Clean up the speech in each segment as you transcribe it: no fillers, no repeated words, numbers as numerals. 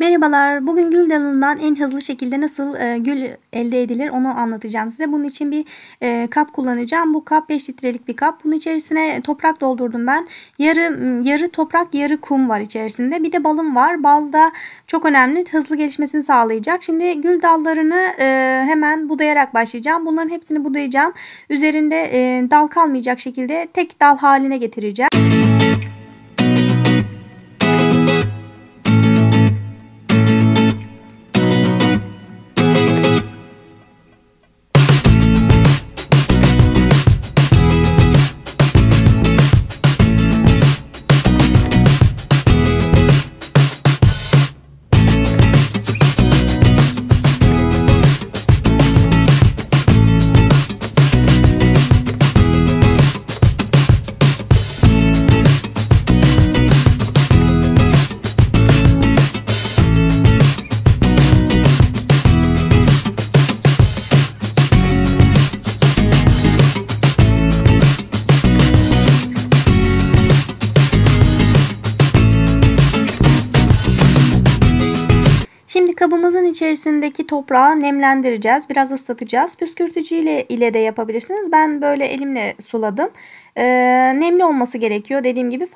Merhabalar, bugün gül dalından en hızlı şekilde nasıl gül elde edilir onu anlatacağım size. Bunun için bir kap kullanacağım. Bu kap 5 litrelik bir kap. Bunun içerisine toprak doldurdum ben. Yarı toprak, yarı kum var içerisinde. Bir de balım var. Bal da çok önemli. Hızlı gelişmesini sağlayacak. Şimdi gül dallarını hemen budayarak başlayacağım. Bunların hepsini budayacağım. Üzerinde dal kalmayacak şekilde tek dal haline getireceğim. Şimdi kabımızın içerisindeki toprağı nemlendireceğiz. Biraz ıslatacağız. Püskürtücü ile de yapabilirsiniz. Ben böyle elimle suladım. Nemli olması gerekiyor. Dediğim gibi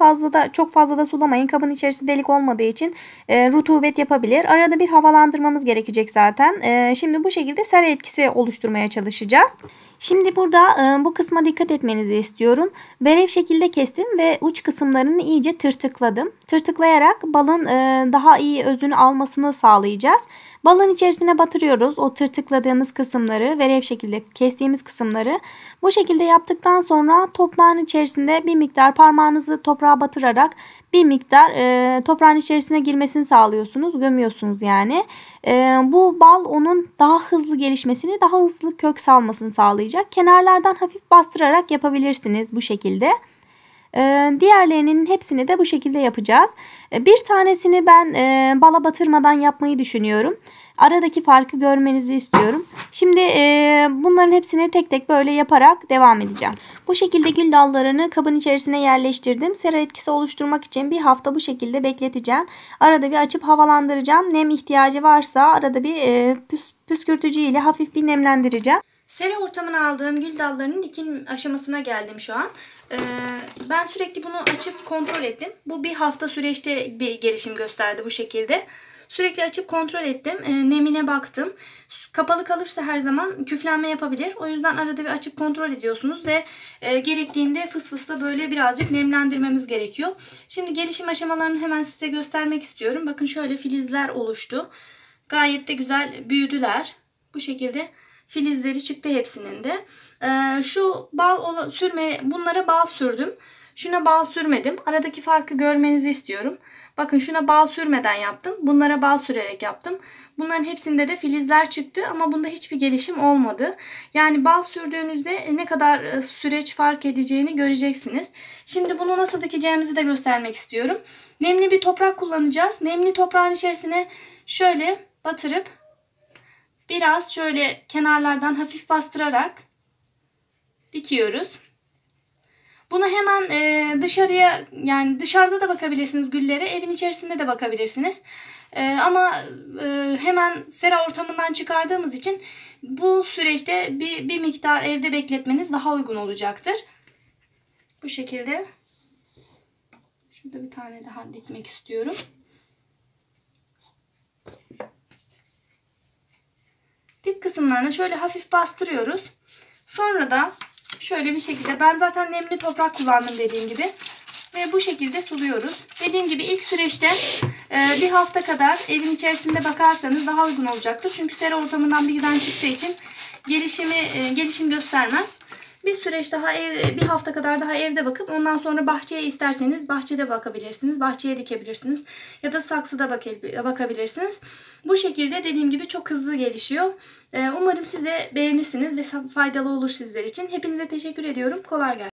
çok fazla da sulamayın. Kabın içerisi delik olmadığı için rutubet yapabilir. Arada bir havalandırmamız gerekecek zaten. Şimdi bu şekilde sera etkisi oluşturmaya çalışacağız. Şimdi burada bu kısma dikkat etmenizi istiyorum. Verev şekilde kestim ve uç kısımlarını iyice tırtıkladım. Tırtıklayarak balın daha iyi özünü almasını sağlayacağız. Balın içerisine batırıyoruz o tırtıkladığımız kısımları, verev şekilde kestiğimiz kısımları. Bu şekilde yaptıktan sonra toprağın içerisinde bir miktar parmağınızı toprağa batırarak bir miktar toprağın içerisine girmesini sağlıyorsunuz, gömüyorsunuz yani. Bu bal onun daha hızlı gelişmesini, daha hızlı kök salmasını sağlayacak. Kenarlardan hafif bastırarak yapabilirsiniz bu şekilde. Diğerlerinin hepsini de bu şekilde yapacağız. Bir tanesini ben bala batırmadan yapmayı düşünüyorum. Aradaki farkı görmenizi istiyorum. Şimdi bunların hepsini tek tek böyle yaparak devam edeceğim. Bu şekilde gül dallarını kabın içerisine yerleştirdim. Sera etkisi oluşturmak için bir hafta bu şekilde bekleteceğim. Arada bir açıp havalandıracağım. Nem ihtiyacı varsa arada bir püskürtücü ile hafif bir nemlendireceğim. Sera ortamına aldığım gül dallarının dikim aşamasına geldim şu an. Ben sürekli bunu açıp kontrol ettim. Bu bir hafta süreçte bir gelişim gösterdi bu şekilde. Sürekli açıp kontrol ettim. Nemine baktım. Kapalı kalırsa her zaman küflenme yapabilir. O yüzden arada bir açıp kontrol ediyorsunuz ve gerektiğinde fısfısla böyle birazcık nemlendirmemiz gerekiyor. Şimdi gelişim aşamalarını hemen size göstermek istiyorum. Bakın şöyle filizler oluştu. Gayet de güzel büyüdüler. Bu şekilde filizleri çıktı hepsinin de. Şu bal sürme, bunlara bal sürdüm. Şuna bal sürmedim. Aradaki farkı görmenizi istiyorum. Bakın şuna bal sürmeden yaptım. Bunlara bal sürerek yaptım. Bunların hepsinde de filizler çıktı ama bunda hiçbir gelişim olmadı. Yani bal sürdüğünüzde ne kadar süreç fark edeceğini göreceksiniz. Şimdi bunu nasıl dikeceğimizi de göstermek istiyorum. Nemli bir toprak kullanacağız. Nemli toprağın içerisine şöyle batırıp biraz şöyle kenarlardan hafif bastırarak dikiyoruz. Bunu hemen dışarıya, yani dışarıda da bakabilirsiniz güllere, evin içerisinde de bakabilirsiniz. Ama hemen sera ortamından çıkardığımız için bu süreçte bir miktar evde bekletmeniz daha uygun olacaktır. Bu şekilde. Şurada bir tane daha dikmek istiyorum. Dip kısımlarına şöyle hafif bastırıyoruz. Sonra da şöyle bir şekilde, ben zaten nemli toprak kullandım dediğim gibi. Ve bu şekilde suluyoruz. Dediğim gibi ilk süreçte bir hafta kadar evin içerisinde bakarsanız daha uygun olacaktır. Çünkü sera ortamından birden çıktığı için gelişim göstermez. Bir süreç daha, bir hafta kadar daha evde bakıp ondan sonra bahçeye isterseniz bahçede bakabilirsiniz. Bahçeye dikebilirsiniz ya da saksıda bakabilirsiniz. Bu şekilde dediğim gibi çok hızlı gelişiyor. Umarım siz de beğenirsiniz ve faydalı olur sizler için. Hepinize teşekkür ediyorum. Kolay gelsin.